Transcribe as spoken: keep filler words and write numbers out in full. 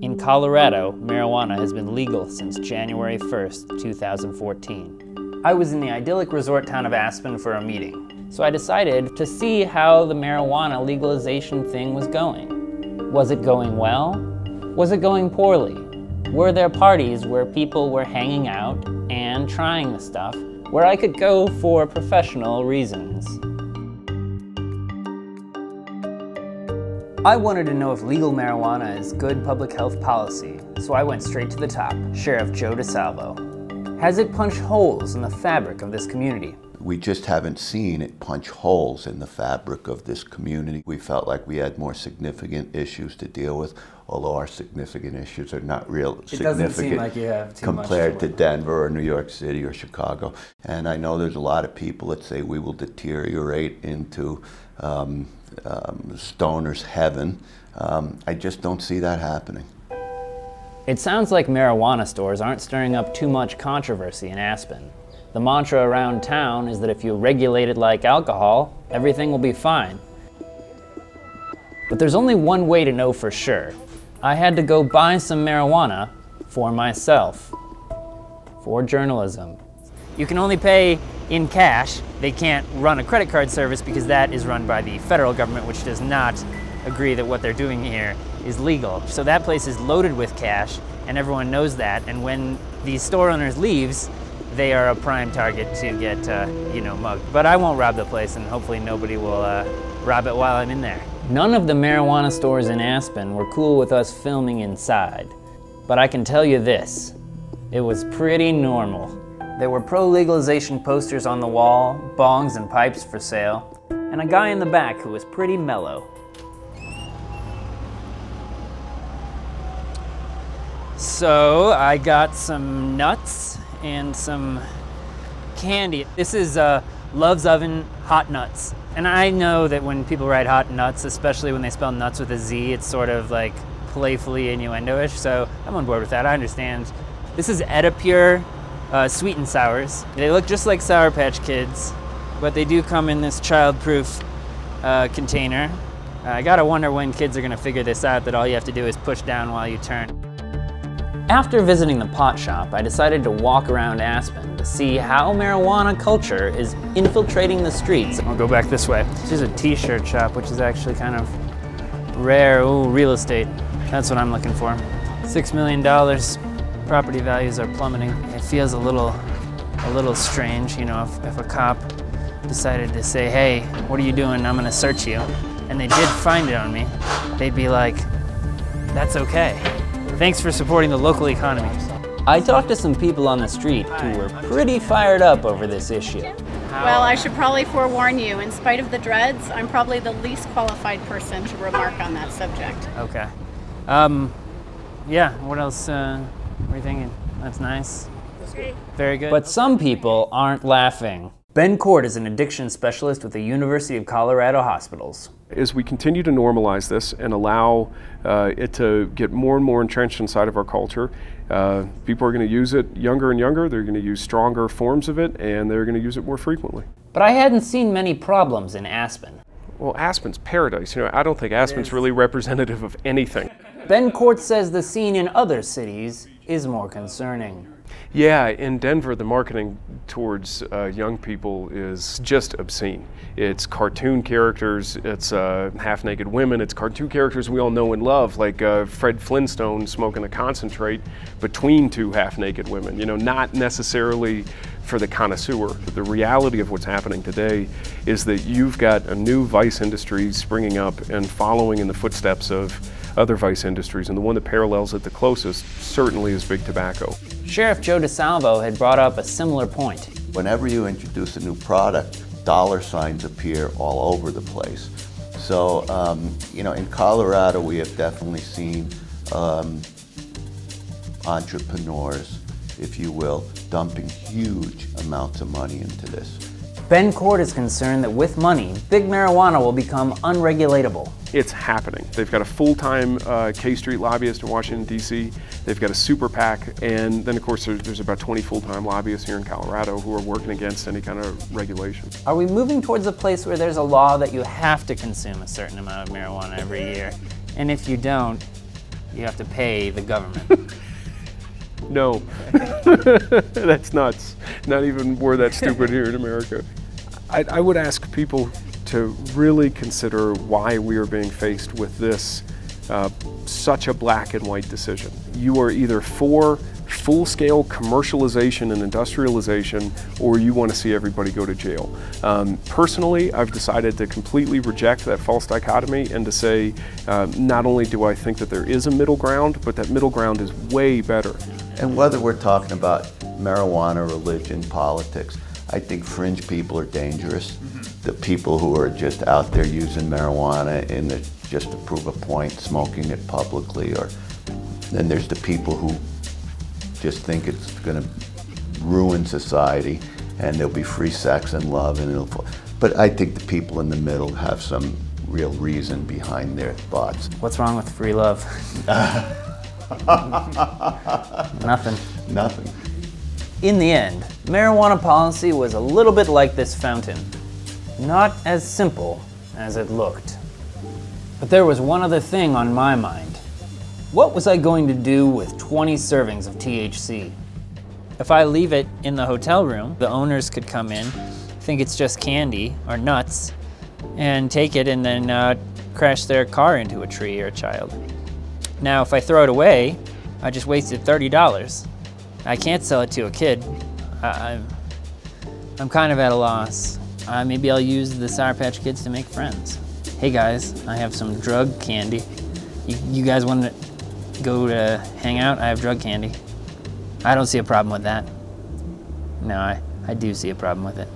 In Colorado, marijuana has been legal since January first, two thousand fourteen. I was in the idyllic resort town of Aspen for a meeting, so I decided to see how the marijuana legalization thing was going. Was it going well? Was it going poorly? Were there parties where people were hanging out and trying the stuff where I could go for professional reasons? I wanted to know if legal marijuana is good public health policy, so I went straight to the top, Sheriff Joe DeSalvo. Has it punched holes in the fabric of this community? We just haven't seen it punch holes in the fabric of this community. We felt like we had more significant issues to deal with, although our significant issues are not real significant. It doesn't seem like you have too much compared to Denver or New York City or Chicago. And I know there's a lot of people that say we will deteriorate into um, um, stoner's heaven. Um, I just don't see that happening. It sounds like marijuana stores aren't stirring up too much controversy in Aspen. The mantra around town is that if you regulate it like alcohol, everything will be fine. But there's only one way to know for sure. I had to go buy some marijuana for myself, for journalism. You can only pay in cash. They can't run a credit card service because that is run by the federal government, which does not agree that what they're doing here is legal. So that place is loaded with cash, and everyone knows that. And when the store owners leaves, they are a prime target to get, uh, you know, mugged. But I won't rob the place, and hopefully nobody will uh, rob it while I'm in there. None of the marijuana stores in Aspen were cool with us filming inside. But I can tell you this, it was pretty normal. There were pro-legalization posters on the wall, bongs and pipes for sale, and a guy in the back who was pretty mellow. So I got some nuts and some candy. This is uh, Love's Oven Hot Nuts. And I know that when people write hot nuts, especially when they spell nuts with a Z, it's sort of like playfully innuendo-ish, so I'm on board with that, I understand. This is Edipure uh, Sweet and Sours. They look just like Sour Patch Kids, but they do come in this child-proof uh, container. Uh, I gotta wonder when kids are gonna figure this out, that all you have to do is push down while you turn. After visiting the pot shop, I decided to walk around Aspen to see how marijuana culture is infiltrating the streets. I'll go back this way. This is a t-shirt shop, which is actually kind of rare. Ooh, real estate. That's what I'm looking for. Six million dollars. Property values are plummeting. It feels a little, a little strange, you know, if, if a cop decided to say, hey, what are you doing? I'm gonna search you. And they did find it on me. They'd be like, that's okay. Thanks for supporting the local economy. I talked to some people on the street who were pretty fired up over this issue. Well, I should probably forewarn you, in spite of the dreads, I'm probably the least qualified person to remark on that subject. Okay. Um, yeah, what else uh, were you thinking? That's nice. Very good. But some people aren't laughing. Ben Cord is an addiction specialist with the University of Colorado Hospitals. As we continue to normalize this and allow uh, it to get more and more entrenched inside of our culture, uh, people are going to use it younger and younger, they're going to use stronger forms of it, and they're going to use it more frequently. But I hadn't seen many problems in Aspen. Well, Aspen's paradise. You know, I don't think Aspen's really representative of anything. Ben Cord says the scene in other cities is more concerning. Yeah, in Denver, the marketing towards uh, young people is just obscene. It's cartoon characters, it's uh, half-naked women, it's cartoon characters we all know and love, like uh, Fred Flintstone smoking a concentrate between two half-naked women. You know, not necessarily for the connoisseur. The reality of what's happening today is that you've got a new vice industry springing up and following in the footsteps of other vice industries, and the one that parallels it the closest certainly is big tobacco. Sheriff Joe DeSalvo had brought up a similar point. Whenever you introduce a new product, dollar signs appear all over the place. So, um, you know, in Colorado, we have definitely seen um, entrepreneurs, if you will, dumping huge amounts of money into this. Ben Cord is concerned that with money, big marijuana will become unregulatable. It's happening. They've got a full-time uh, K Street lobbyist in Washington, D C They've got a super PAC, and then of course there's, there's about twenty full-time lobbyists here in Colorado who are working against any kind of regulation. Are we moving towards a place where there's a law that you have to consume a certain amount of marijuana every year, and if you don't, you have to pay the government? No. That's nuts. Not even we're that stupid here in America. I, I would ask people to really consider why we are being faced with this uh, such a black and white decision. You are either for full-scale commercialization and industrialization, or you want to see everybody go to jail. Um, personally, I've decided to completely reject that false dichotomy and to say, uh, not only do I think that there is a middle ground, but that middle ground is way better. And whether we're talking about marijuana, religion, politics, I think fringe people are dangerous. Mm-hmm. The people who are just out there using marijuana in the, just to prove a point, smoking it publicly, or then there's the people who just think it's going to ruin society, and there'll be free sex and love, and it'll. But I think the people in the middle have some real reason behind their thoughts. What's wrong with free love? Nothing. Nothing. In the end, marijuana policy was a little bit like this fountain. Not as simple as it looked. But there was one other thing on my mind. What was I going to do with twenty servings of T H C? If I leave it in the hotel room, the owners could come in, think it's just candy or nuts, and take it and then uh, crash their car into a tree or a child. Now, if I throw it away, I just wasted thirty dollars. I can't sell it to a kid. I, I'm, I'm kind of at a loss. Uh, maybe I'll use the Sour Patch Kids to make friends. Hey guys, I have some drug candy. You, you guys want to go to hang out? I have drug candy. I don't see a problem with that. No, I, I do see a problem with it.